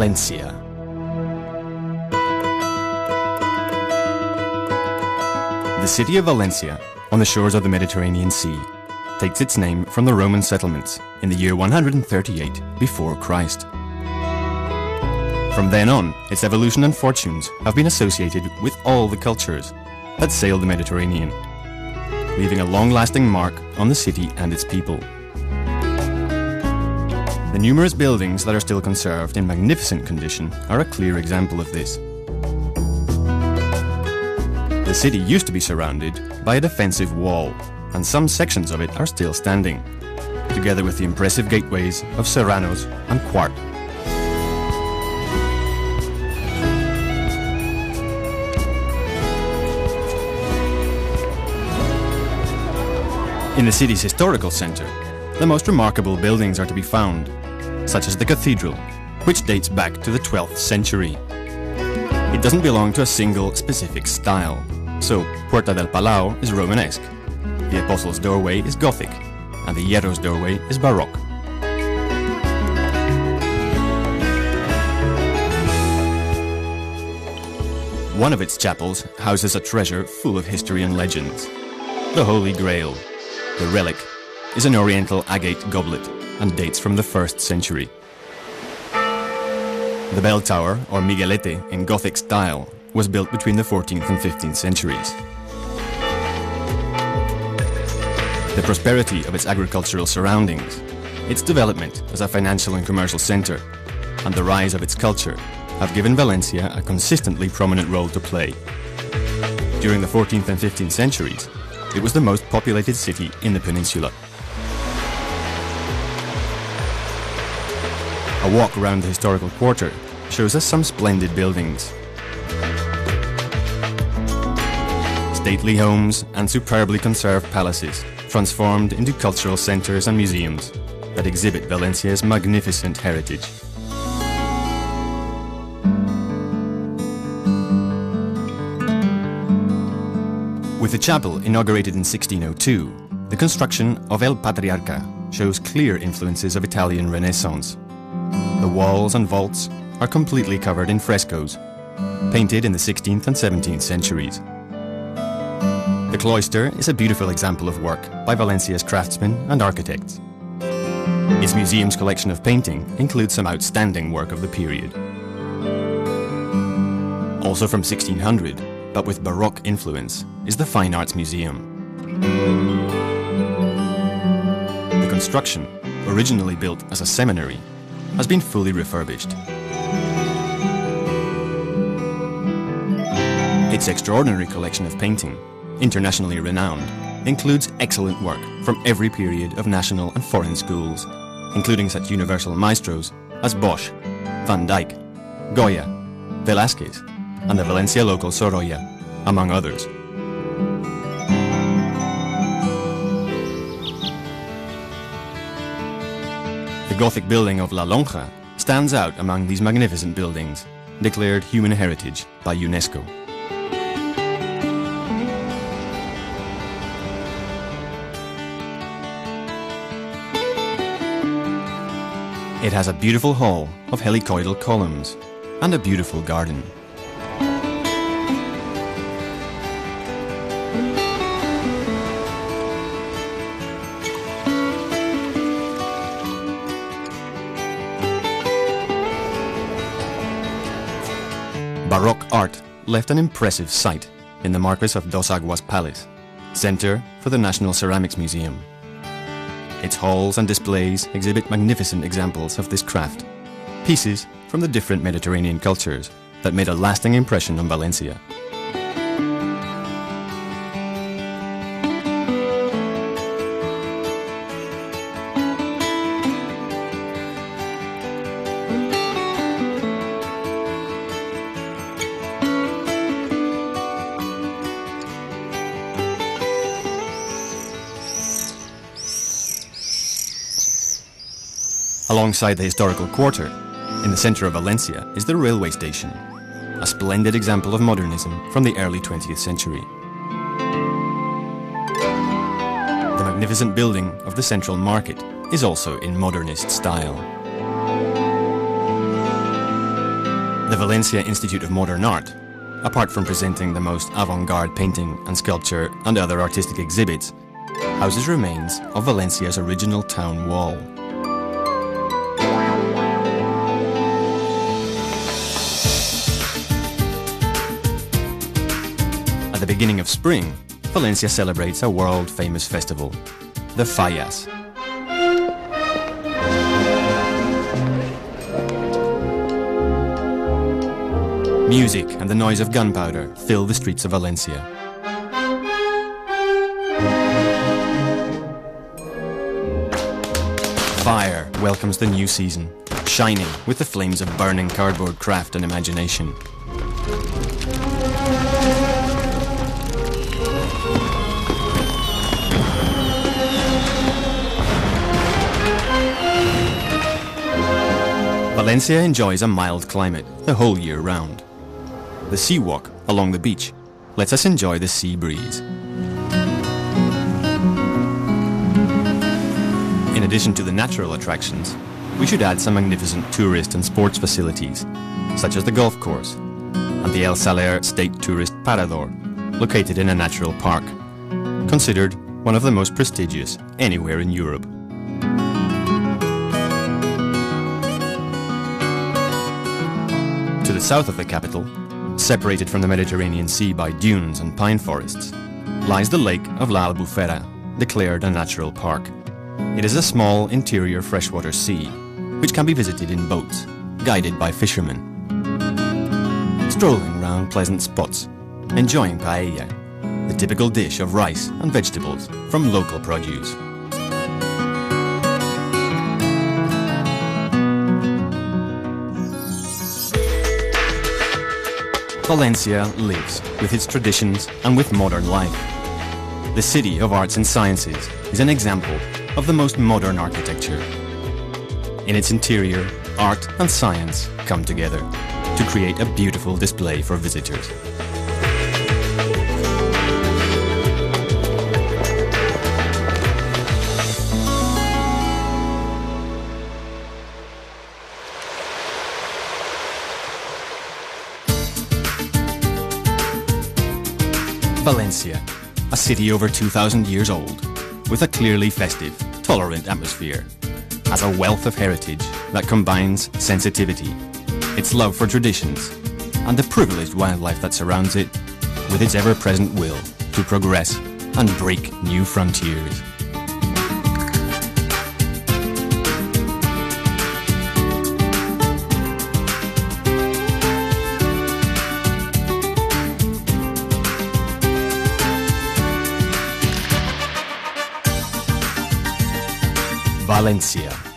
Valencia. The city of Valencia, on the shores of the Mediterranean Sea, takes its name from the Roman settlements in the year 138 before Christ. From then on, its evolution and fortunes have been associated with all the cultures that sailed the Mediterranean, leaving a long-lasting mark on the city and its people. The numerous buildings that are still conserved in magnificent condition are a clear example of this. The city used to be surrounded by a defensive wall, and some sections of it are still standing, together with the impressive gateways of Serranos and Quart. In the city's historical centre, the most remarkable buildings are to be found, such as the cathedral, which dates back to the 12th century. It doesn't belong to a single specific style. So, Puerta del Palau is Romanesque, the Apostles' doorway is Gothic, and the Hierro's doorway is Baroque. One of its chapels houses a treasure full of history and legends. The Holy Grail, the relic, is an oriental agate goblet and dates from the 1st century. The bell tower, or Miguelete in Gothic style, was built between the 14th and 15th centuries. The prosperity of its agricultural surroundings, its development as a financial and commercial centre, and the rise of its culture have given Valencia a consistently prominent role to play. During the 14th and 15th centuries, it was the most populated city in the peninsula. A walk around the historical quarter shows us some splendid buildings. Stately homes and superbly conserved palaces, transformed into cultural centres and museums that exhibit Valencia's magnificent heritage. With the chapel inaugurated in 1602, the construction of El Patriarca shows clear influences of Italian Renaissance. The walls and vaults are completely covered in frescoes, painted in the 16th and 17th centuries. The cloister is a beautiful example of work by Valencia's craftsmen and architects. Its museum's collection of painting includes some outstanding work of the period. Also from 1600, but with Baroque influence, is the Fine Arts Museum. The construction, originally built as a seminary, has been fully refurbished. Its extraordinary collection of painting, internationally renowned, includes excellent work from every period of national and foreign schools, including such universal maestros as Bosch, Van Dyck, Goya, Velázquez, and the Valencia local Sorolla, among others. The Gothic building of La Lonja stands out among these magnificent buildings, declared Human Heritage by UNESCO. It has a beautiful hall of helicoidal columns and a beautiful garden. Baroque art left an impressive sight in the Marquis of Dos Aguas Palace, center for the National Ceramics Museum. Its halls and displays exhibit magnificent examples of this craft, pieces from the different Mediterranean cultures that made a lasting impression on Valencia. Alongside the historical quarter, in the centre of Valencia, is the railway station, a splendid example of modernism from the early 20th century. The magnificent building of the central market is also in modernist style. the Valencia Institute of Modern Art, apart from presenting the most avant-garde painting and sculpture and other artistic exhibits, houses remains of Valencia's original town wall. At the beginning of spring, Valencia celebrates a world-famous festival, the Fallas. Music and the noise of gunpowder fill the streets of Valencia. Fire welcomes the new season, shining with the flames of burning cardboard craft and imagination. Valencia enjoys a mild climate the whole year round. The sea walk along the beach lets us enjoy the sea breeze. In addition to the natural attractions, we should add some magnificent tourist and sports facilities, such as the golf course and the El Saler State Tourist Parador, located in a natural park, considered one of the most prestigious anywhere in Europe. To the south of the capital, separated from the Mediterranean Sea by dunes and pine forests, lies the lake of La Albufera, declared a natural park. It is a small interior freshwater sea, which can be visited in boats, guided by fishermen. Strolling round pleasant spots, enjoying paella, the typical dish of rice and vegetables from local produce. Valencia lives with its traditions and with modern life. The City of Arts and Sciences is an example of the most modern architecture. In its interior, art and science come together to create a beautiful display for visitors. Valencia, a city over 2,000 years old, with a clearly festive, tolerant atmosphere, has a wealth of heritage that combines sensitivity, its love for traditions, and the privileged wildlife that surrounds it, with its ever-present will to progress and break new frontiers. Valencia.